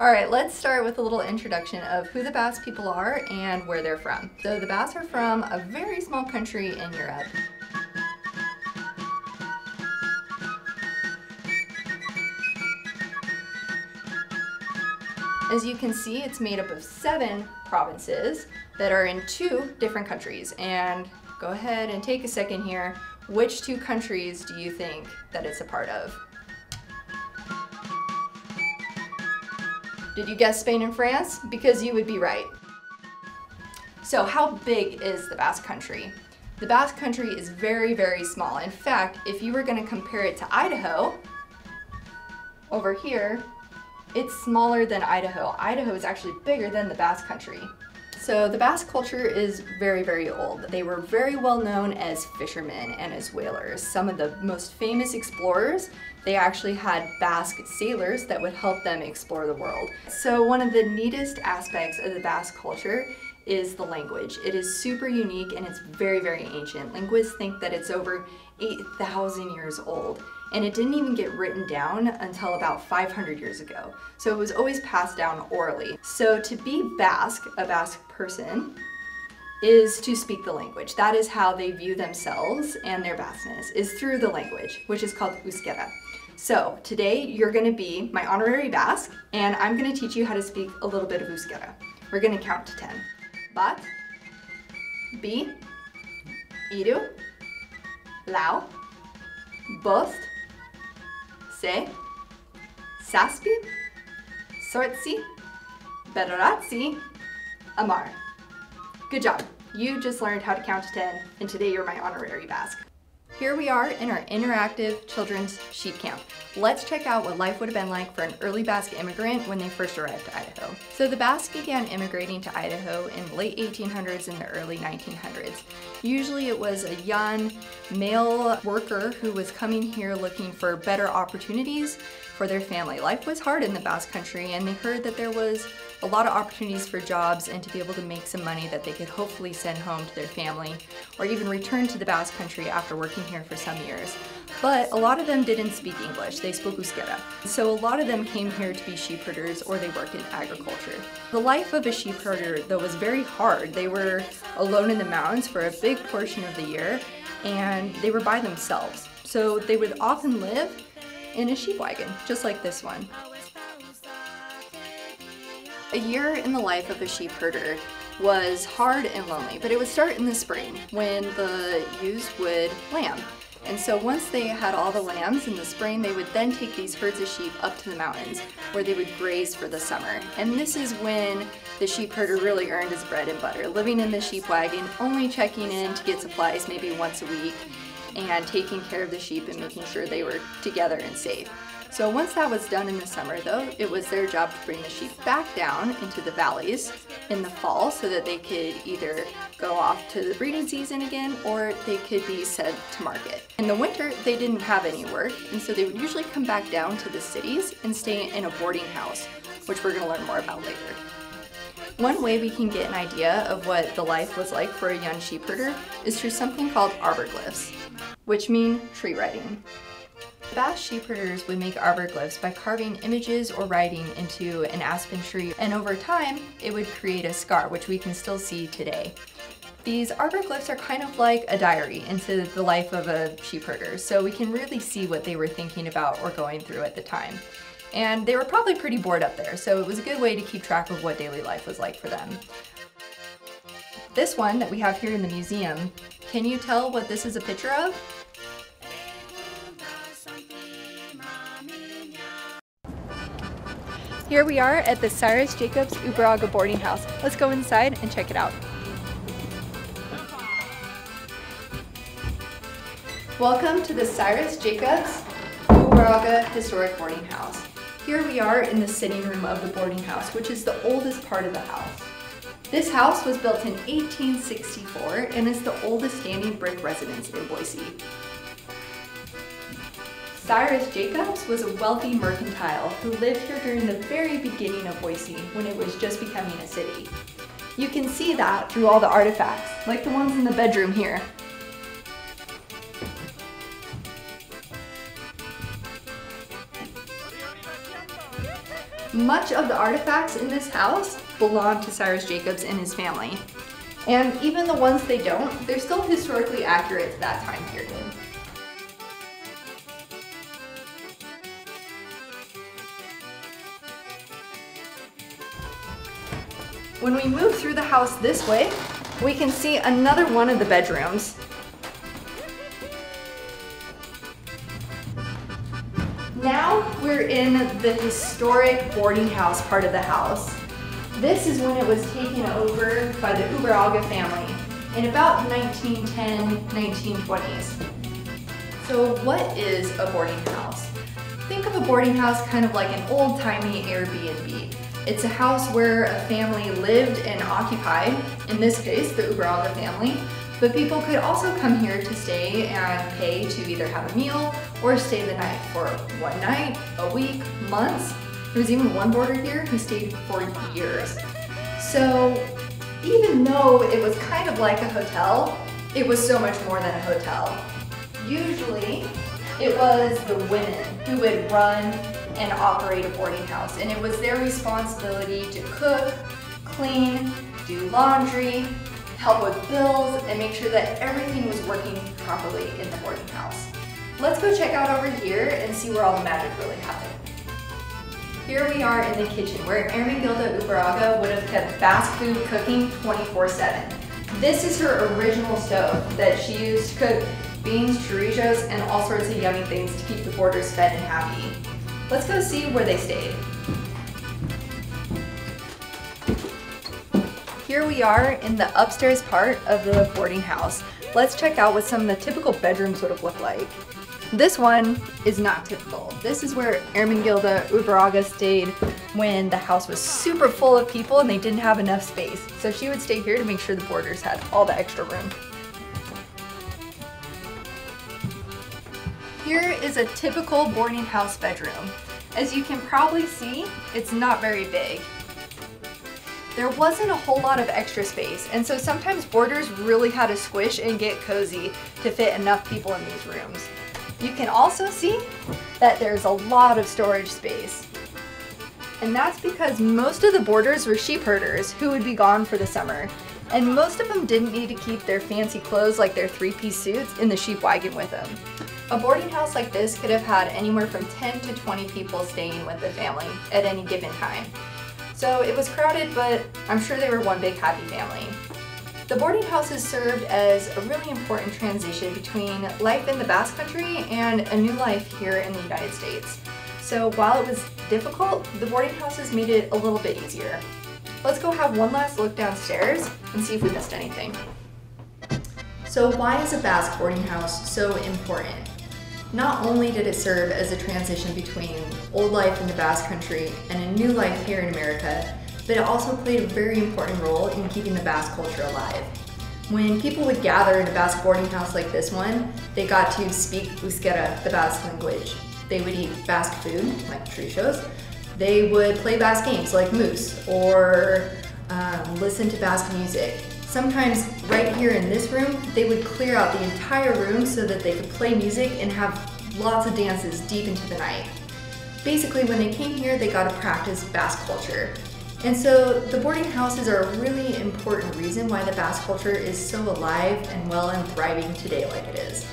All right, let's start with a little introduction of who the Basque people are and where they're from. So the Basque are from a very small country in Europe. As you can see, it's made up of 7 provinces that are in 2 different countries. And go ahead and take a second here. Which 2 countries do you think that it's a part of? Did you guess Spain and France? Because you would be right. So how big is the Basque Country? The Basque Country is very, very small. In fact, if you were going to compare it to Idaho, over here, it's smaller than Idaho. Idaho is actually bigger than the Basque Country. So the Basque culture is very, very old. They were very well known as fishermen and as whalers. Some of the most famous explorers, they actually had Basque sailors that would help them explore the world. So one of the neatest aspects of the Basque culture is the language. It is super unique and it's very, very ancient. Linguists think that it's over 8,000 years old. And it didn't even get written down until about 500 years ago. So it was always passed down orally. So to be Basque, a Basque person, is to speak the language. That is how they view themselves and their Basqueness, is through the language, which is called Euskara. So today you're gonna be my honorary Basque, and I'm gonna teach you how to speak a little bit of Euskara. We're gonna count to 10. Bat, bi, iru, lau, bost, se, saspi, sortzi, bederatzi, amar. Good job. You just learned how to count to 10, and today you're my honorary Basque. Here we are in our interactive children's sheep camp. Let's check out what life would have been like for an early Basque immigrant when they first arrived to Idaho. So the Basque began immigrating to Idaho in the late 1800s and the early 1900s. Usually it was a young male worker who was coming here looking for better opportunities for their family. Life was hard in the Basque country, and they heard that there was a lot of opportunities for jobs and to be able to make some money that they could hopefully send home to their family or even return to the Basque country after working here for some years. But a lot of them didn't speak English, they spoke Euskara. So a lot of them came here to be sheep herders or they worked in agriculture. The life of a sheep herder, though, was very hard. They were alone in the mountains for a big portion of the year and they were by themselves. So they would often live in a sheep wagon, just like this one. A year in the life of a sheep herder was hard and lonely, but it would start in the spring when the ewes would lamb. And so once they had all the lambs in the spring, they would then take these herds of sheep up to the mountains where they would graze for the summer. And this is when the sheep herder really earned his bread and butter, living in the sheep wagon, only checking in to get supplies maybe once a week and taking care of the sheep and making sure they were together and safe. So once that was done in the summer though, it was their job to bring the sheep back down into the valleys in the fall so that they could either go off to the breeding season again or they could be sent to market. In the winter, they didn't have any work, and so they would usually come back down to the cities and stay in a boarding house, which we're going to learn more about later. One way we can get an idea of what the life was like for a young sheep herder is through something called arborglyphs, which mean tree writing. Basque sheep herders would make arborglyphs by carving images or writing into an aspen tree, and over time it would create a scar, which we can still see today. These arborglyphs are kind of like a diary into the life of a sheep herder, so we can really see what they were thinking about or going through at the time. And they were probably pretty bored up there, so it was a good way to keep track of what daily life was like for them. This one that we have here in the museum, can you tell what this is a picture of? Here we are at the Cyrus Jacobs Uberuaga boarding house. Let's go inside and check it out. Welcome to the Cyrus Jacobs Uberuaga historic boarding house. Here we are in the sitting room of the boarding house, which is the oldest part of the house. This house was built in 1864 and is the oldest standing brick residence in Boise. Cyrus Jacobs was a wealthy mercantile who lived here during the very beginning of Boise when it was just becoming a city. You can see that through all the artifacts, like the ones in the bedroom here. Much of the artifacts in this house belong to Cyrus Jacobs and his family. And even the ones they don't, they're still historically accurate to that time period. When we move through the house this way, we can see another one of the bedrooms. Now we're in the historic boarding house part of the house. This is when it was taken over by the Uberuaga family in about 1910, 1920s. So what is a boarding house? Think of a boarding house kind of like an old-timey Airbnb. It's a house where a family lived and occupied, in this case, the Uberuaga family, but people could also come here to stay and pay to either have a meal or stay the night for one night, a week, months. There was even one boarder here who stayed for years. So even though it was kind of like a hotel, it was so much more than a hotel. Usually, it was the women who would run and operate a boarding house, and it was their responsibility to cook, clean, do laundry, help with bills, and make sure that everything was working properly in the boarding house. Let's go check out over here and see where all the magic really happened. Here we are in the kitchen where Armengilda Uberuaga would have kept Basque food cooking 24/7. This is her original stove that she used to cook beans, chorizos, and all sorts of yummy things to keep the boarders fed and happy. Let's go see where they stayed. Here we are in the upstairs part of the boarding house. Let's check out what some of the typical bedrooms would have looked like. This one is not typical. This is where Armengilda Uberuaga stayed when the house was super full of people and they didn't have enough space. So she would stay here to make sure the boarders had all the extra room. Here is a typical boarding house bedroom. As you can probably see, it's not very big. There wasn't a whole lot of extra space, and so sometimes boarders really had to squish and get cozy to fit enough people in these rooms. You can also see that there's a lot of storage space. And that's because most of the boarders were sheep herders who would be gone for the summer. And most of them didn't need to keep their fancy clothes like their three-piece suits in the sheep wagon with them. A boarding house like this could have had anywhere from 10 to 20 people staying with the family at any given time. So it was crowded, but I'm sure they were one big happy family. The boarding houses served as a really important transition between life in the Basque Country and a new life here in the United States. So while it was difficult, the boarding houses made it a little bit easier. Let's go have one last look downstairs and see if we missed anything. So why is a Basque boarding house so important? Not only did it serve as a transition between old life in the Basque Country and a new life here in America, but it also played a very important role in keeping the Basque culture alive. When people would gather in a Basque boarding house like this one, they got to speak Euskara, the Basque language. They would eat Basque food, like chorizos. They would play Basque games like mus, or listen to Basque music. Sometimes right here in this room, they would clear out the entire room so that they could play music and have lots of dances deep into the night. Basically, when they came here, they got to practice Basque culture. And so the boarding houses are a really important reason why the Basque culture is so alive and well and thriving today like it is.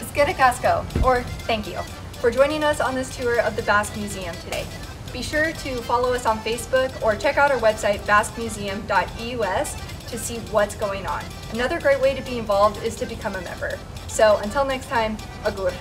Eskerrik asko, or thank you, for joining us on this tour of the Basque Museum today. Be sure to follow us on Facebook or check out our website, basquemuseum.us, to see what's going on. Another great way to be involved is to become a member. So until next time, agur.